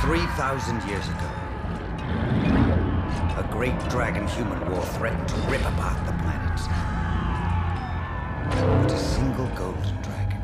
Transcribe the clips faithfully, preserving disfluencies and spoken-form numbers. three thousand years ago, a great dragon-human war threatened to rip apart the planet. But a single golden dragon,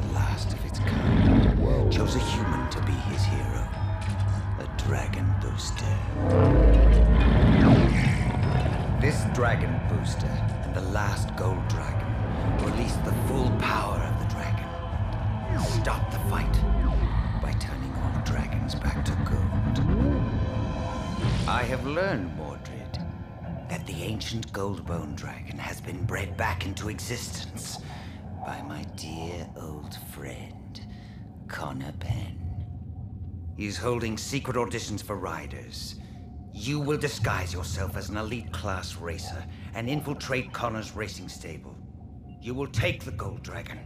the last of its kind, Whoa. chose a human to be his hero, a Dragon Booster. This Dragon Booster and the last gold dragon released the full power of the dragon. Stop the fight by turning all dragons back to gold. I have learned, Mordred, that the ancient Goldbone dragon has been bred back into existence by my dear old friend, Connor Penn. He's holding secret auditions for riders. You will disguise yourself as an elite-class racer and infiltrate Connor's racing stable. You will take the gold dragon.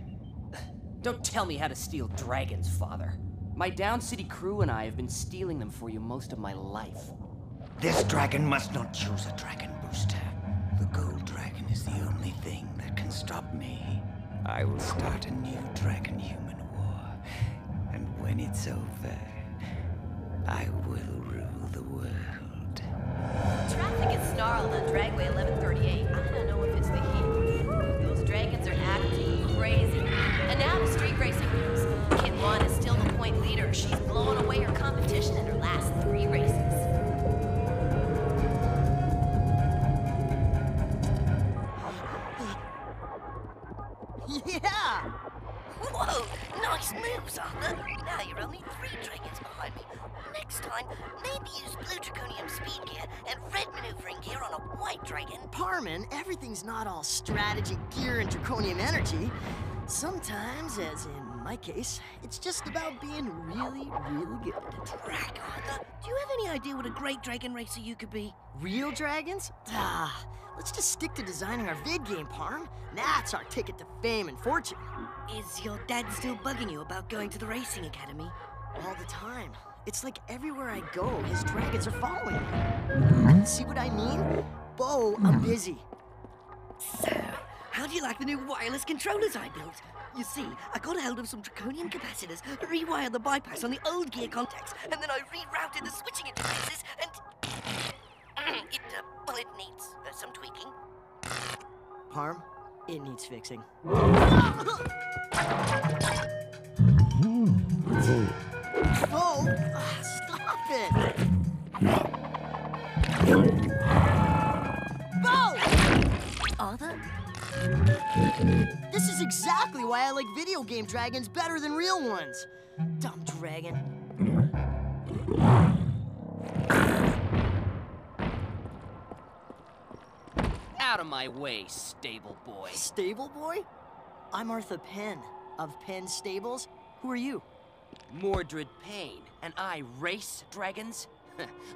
Don't tell me how to steal dragons, Father. My Down City crew and I have been stealing them for you most of my life. This dragon must not choose a Dragon Booster. The gold dragon is the only thing that can stop me. I will start a new dragon-human war. And when it's over, I will rule the world. Traffic is snarled on Dragway eleven thirty-eight. I don't know if it's the heat. Those dragons are acting crazy. And now the street racing news. Kit Wan is still the point leader. She's blowing away her competition in her last three races. Yeah! Whoa! Nice moves, Arthur. Now you're only three dragons behind me. Next time, maybe use blue draconium speed gear and red maneuvering gear on a white dragon. Parmon, everything's not all strategy, gear, and draconium energy. Sometimes, as in my case, it's just about being really, really good at it. Drag, Arthur. Do you have any idea what a great dragon racer you could be? Real dragons? Ah, let's just stick to designing our vid game, Parm. That's our ticket to fame and fortune. Is your dad still bugging you about going to the racing academy? All the time. It's like everywhere I go, his dragons are following me. See what I mean? Beau, I'm busy. So, how do you like the new wireless controllers I built? You see, I got hold of some draconium capacitors, rewired the bypass on the old gear contacts, and then I rerouted the switching interfaces and... it, uh, well, it needs uh, some tweaking. Parm, it needs fixing. Oh, uh, stop it! Beau! Arthur? This is exactly why I like video game dragons better than real ones. Dumb dragon. Out of my way, stable boy. Stable boy? I'm Artha Penn of Penn Stables. Who are you? Mordred Paynn, and I race dragons?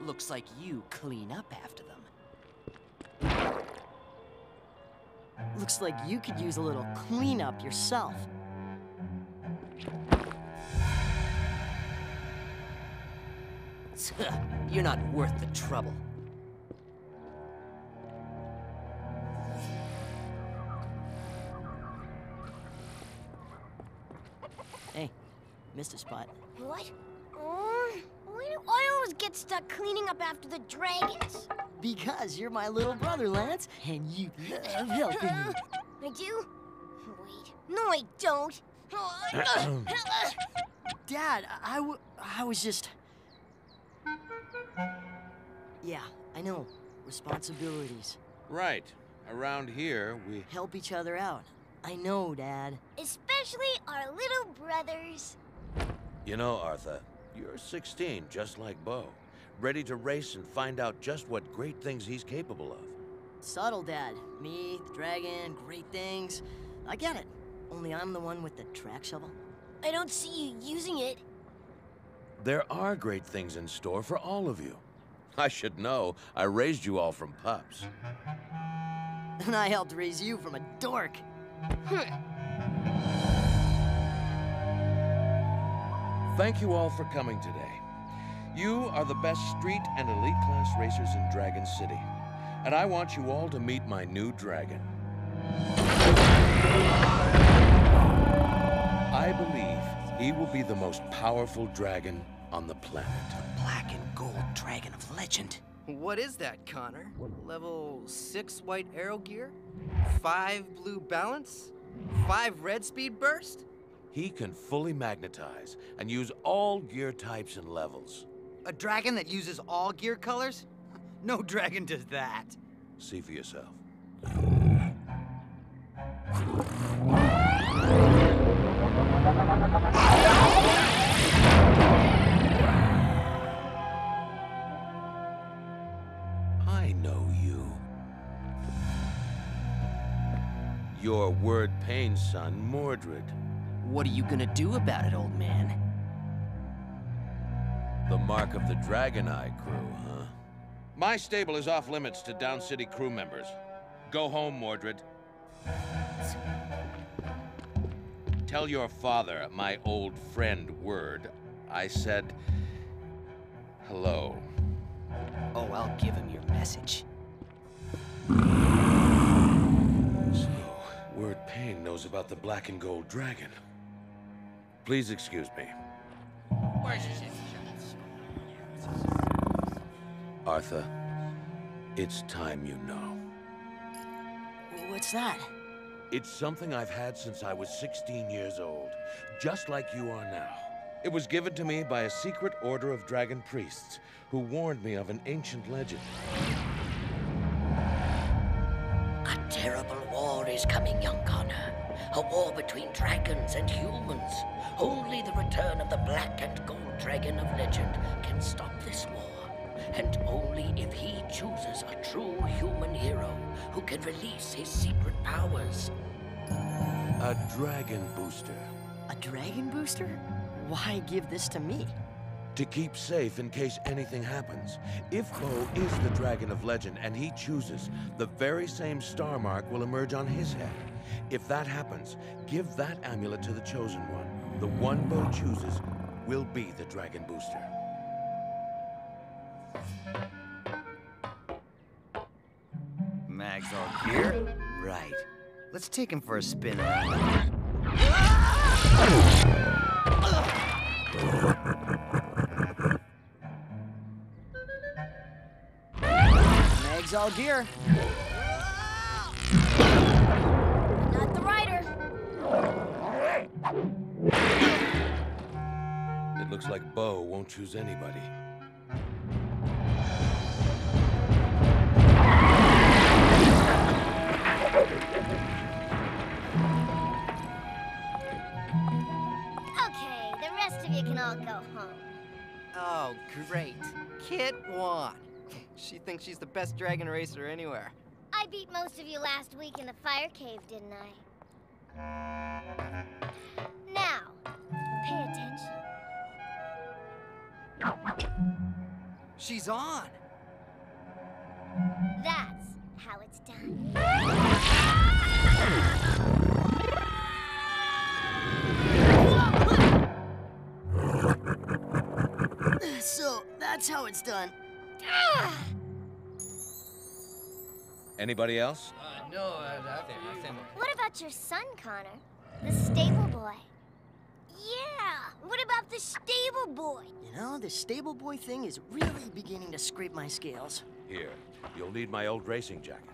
Looks like you clean up after them. Looks like you could use a little cleanup yourself. You're not worth the trouble. Missed a spot. What? Oh, why do I always get stuck cleaning up after the dragons? Because you're my little brother, Lance, and you love helping me. I do? Wait. No, I don't. Dad, I, w I was just... Yeah, I know. Responsibilities. Right. Around here, we... help each other out. I know, Dad. Especially our little brothers. You know, Artha, you're sixteen, just like Beau. Ready to race and find out just what great things he's capable of. Subtle, Dad. Me, the dragon, great things. I get it. Only I'm the one with the track shovel. I don't see you using it. There are great things in store for all of you. I should know. I raised you all from pups. And I helped raise you from a dork. Thank you all for coming today. You are the best street and elite class racers in Dragon City. And I want you all to meet my new dragon. I believe he will be the most powerful dragon on the planet. The black and gold dragon of legend. What is that, Connor? Level six white arrow gear? Five blue balance? Five red speed burst? He can fully magnetize and use all gear types and levels. A dragon that uses all gear colors? No dragon does that. See for yourself. I know you. You're Word Paynn's son, Mordred. What are you gonna do about it, old man? The mark of the Dragon Eye crew, huh? My stable is off limits to Down City crew members. Go home, Mordred. Tell your father, my old friend Word, I said hello. Oh, I'll give him your message. So, Word Paynn knows about the black and gold dragon. Please excuse me. Where's your sister? Artha, it's time you know. What's that? It's something I've had since I was sixteen years old, just like you are now. It was given to me by a secret order of dragon priests who warned me of an ancient legend. A terrible war is coming, young Connor. A war between dragons and humans. Only the return of the black and gold dragon of legend can stop this war. And only if he chooses a true human hero who can release his secret powers. A Dragon Booster. A Dragon Booster? Why give this to me? To keep safe in case anything happens. If Beau is the Dragon of Legend and he chooses, the very same star mark will emerge on his head. If that happens, give that amulet to the Chosen One. The one Beau chooses will be the Dragon Booster. Mag's all gear? Right. Let's take him for a spin around. Mag's all gear. Not the rider. It looks like Beau won't choose anybody. I'll go home. Oh, great. Kit Wan. She thinks she's the best dragon racer anywhere. I beat most of you last week in the fire cave, didn't I? Now, pay attention. She's on. That's how it's done. So, that's how it's done. Anybody else? Uh, no, I think. What about your son, Connor? The stable boy. Yeah, what about the stable boy? You know, the stable boy thing is really beginning to scrape my scales. Here, you'll need my old racing jacket.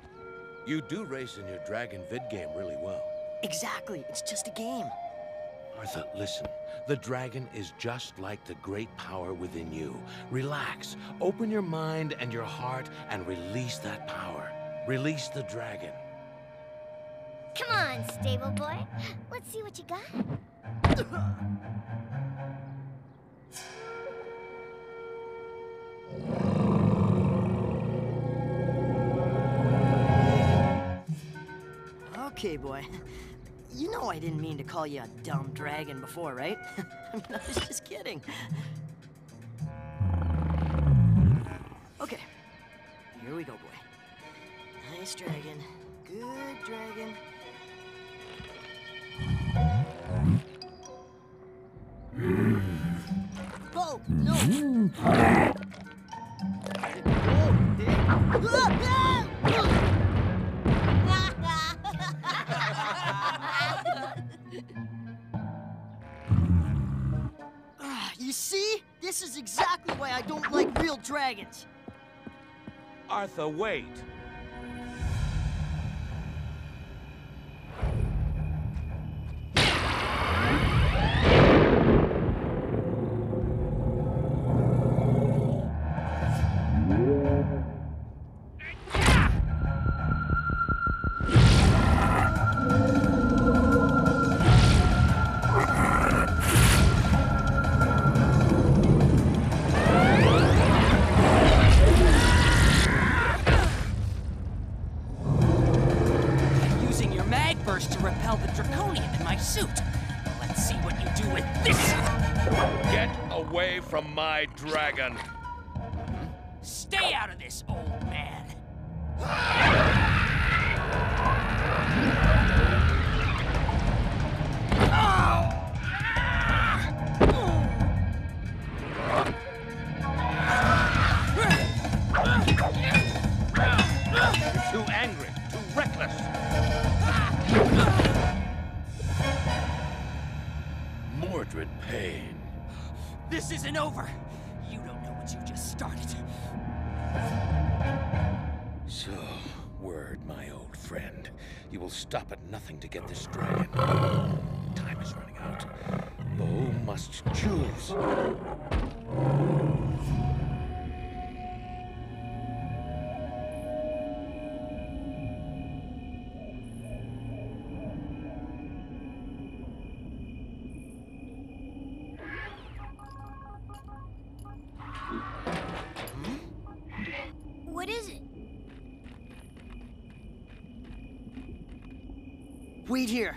You do race in your Dragon Vid game really well. Exactly, it's just a game. Artha, listen. The dragon is just like the great power within you. Relax. Open your mind and your heart and release that power. Release the dragon. Come on, stable boy. Let's see what you got. Okay, boy. You know I didn't mean to call you a dumb dragon before, right? I mean, I was just kidding. Okay, here we go, boy. Nice dragon. Good dragon. Beau, no! This is exactly why I don't like real dragons. Artha, wait. Dragon. Stay out of this, old man. You're too angry, too reckless. Mordred Paynn. This isn't over. You just started. So, Word, my old friend. You will stop at nothing to get this dragon. Time is running out. Beau must choose. Wait here.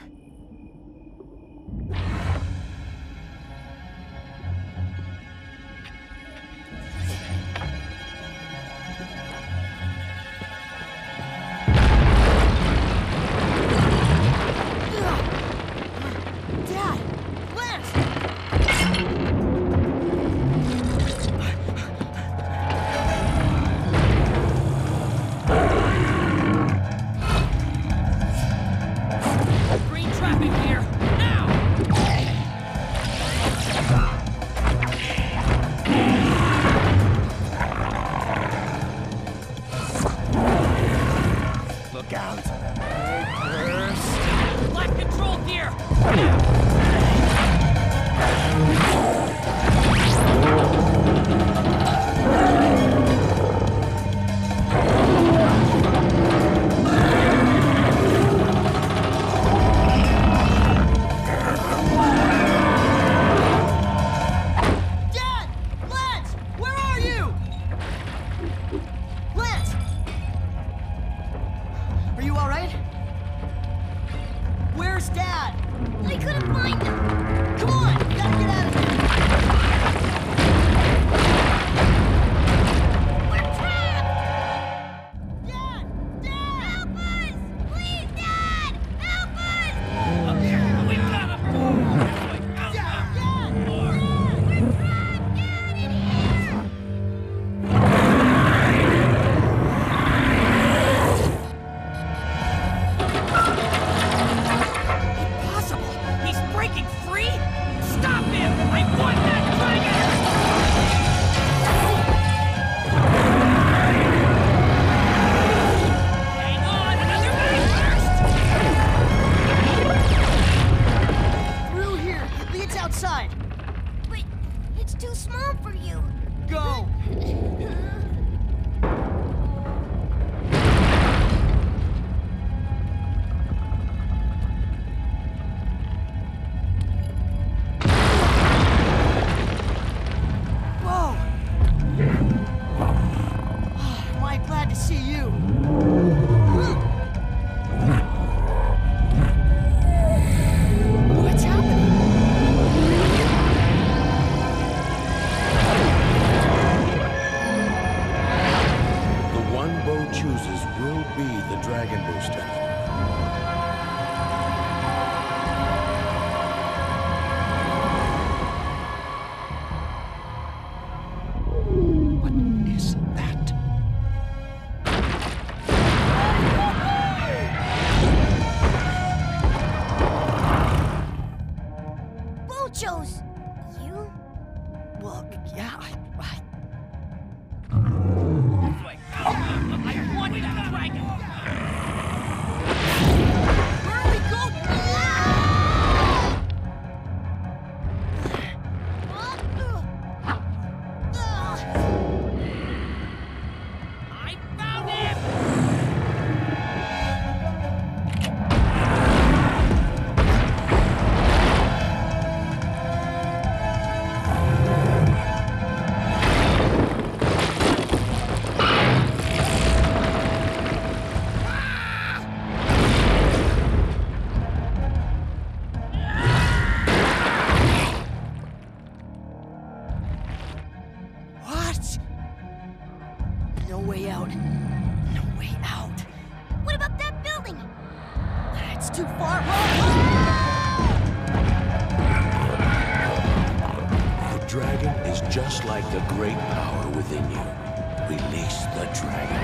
Green way out. No way out. What about that building? It's too far. The dragon is just like the great power within you. Release the dragon.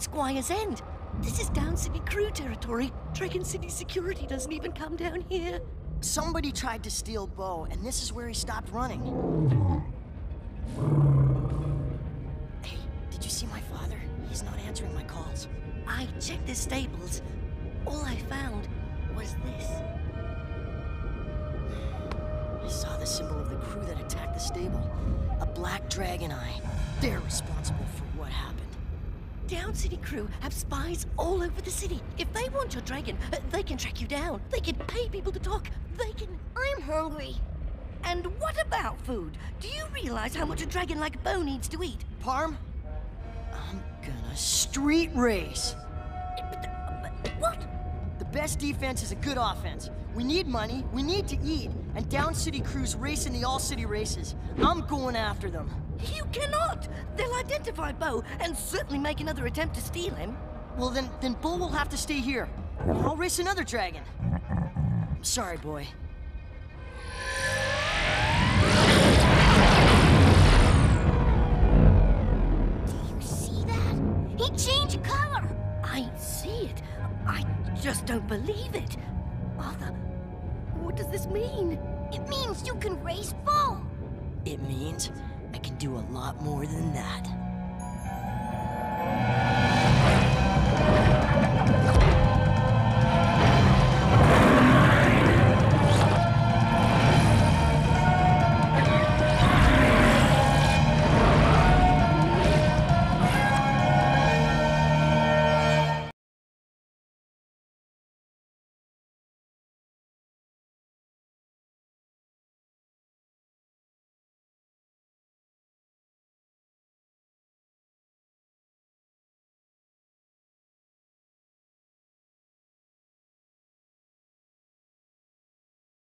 Squire's End. This is Down City crew territory. Dragon City security doesn't even come down here. Somebody tried to steal Beau, and this is where he stopped running. Hey, did you see my father? He's not answering my calls. I checked the stables. All I found was this. I saw the symbol of the crew that attacked the stable. A black dragon eye. They're responsible for what happened. Down City crew have spies all over the city. If they want your dragon, they can track you down. They can pay people to talk. They can... I'm hungry. And what about food? Do you realize how much a dragon like Beau needs to eat? Parm, I'm gonna street race. What? The best defense is a good offense. We need money, we need to eat, and Down City crew's racing the all-city races. I'm going after them. You cannot! They'll identify Beau and certainly make another attempt to steal him. Well, then, then Beau will have to stay here. I'll race another dragon. I'm sorry, boy. Do you see that? He changed color! I see it. I just don't believe it. Artha, what does this mean? It means you can race Beau. It means... I can do a lot more than that.